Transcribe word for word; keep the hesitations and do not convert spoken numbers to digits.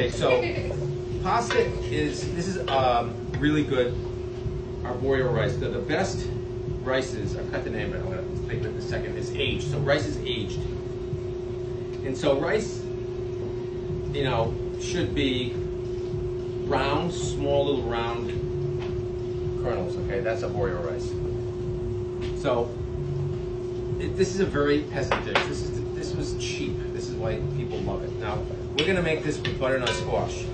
Okay, so pasta is, this is um, really good arborio rice. The, the best rices, I've cut the name, but I'm gonna think of it in a second, is aged. So rice is aged. And so rice, you know, should be round, small little round kernels, okay? That's arborio rice. So it, this is a very peasant dish. This is, this was cheap. This is why people love it. Now, we're gonna make this with butternut squash.